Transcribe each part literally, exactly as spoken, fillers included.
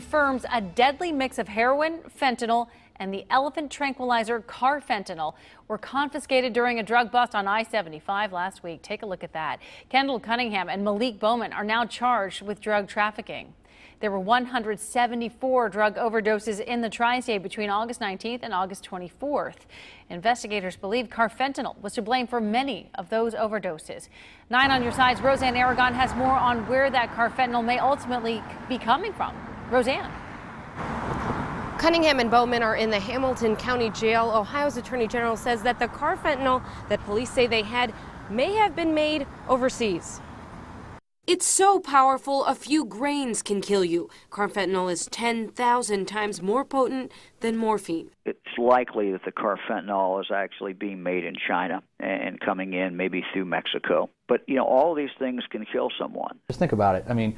confirms a deadly mix of heroin, fentanyl, and the elephant tranquilizer carfentanil were confiscated during a drug bust on I seventy-five last week. Take a look at that. Kendall Cunningham and Malik Bowman are now charged with drug trafficking. There were one hundred seventy-four drug overdoses in the Tri-State between August nineteenth and August twenty-fourth. Investigators believe carfentanil was to blame for many of those overdoses. Nine on your side's Roseanne Aragon has more on where that carfentanil may ultimately be coming from. Roseanne. Cunningham and Bowman are in the Hamilton County Jail. Ohio's Attorney General says that the carfentanil that police say they had may have been made overseas. It's so powerful, a few grains can kill you. Carfentanil is ten thousand times more potent than morphine. It's likely that the carfentanil is actually being made in China and coming in maybe through Mexico. But, you know, all these things can kill someone. Just think about it. I mean,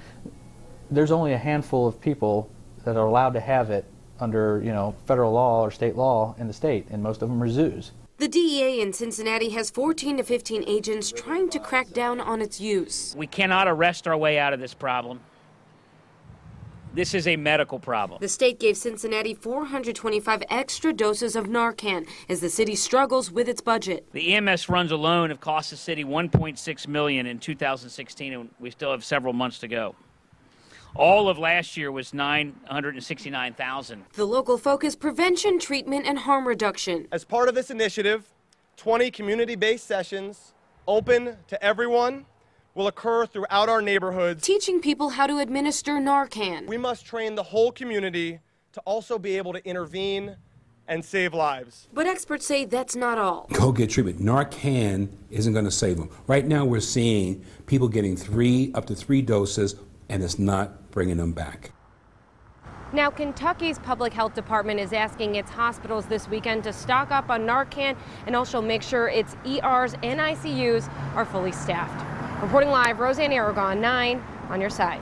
there's only a handful of people that are allowed to have it under, you know, federal law or state law in the state, and most of them are zoos. The D E A in Cincinnati has fourteen to fifteen agents trying to crack down on its use. We cannot arrest our way out of this problem. This is a medical problem. The state gave Cincinnati four hundred twenty-five extra doses of Narcan as the city struggles with its budget. The E M S runs alone have cost the city one point six million dollars in two thousand sixteen, and we still have several months to go. All of last year was nine hundred sixty-nine thousand. The local focus, prevention, treatment, and harm reduction. As part of this initiative, twenty community-based sessions open to everyone will occur throughout our neighborhoods. Teaching people how to administer Narcan. We must train the whole community to also be able to intervene and save lives. But experts say that's not all. Go get treatment. Narcan isn't going to save them. Right now we're seeing people getting three, up to three doses, and it's not bringing them back. Now, Kentucky's public health department is asking its hospitals this weekend to stock up on Narcan and also make sure its E Rs and I C Us are fully staffed. Reporting live, Roseanne Aragon, nine on your side.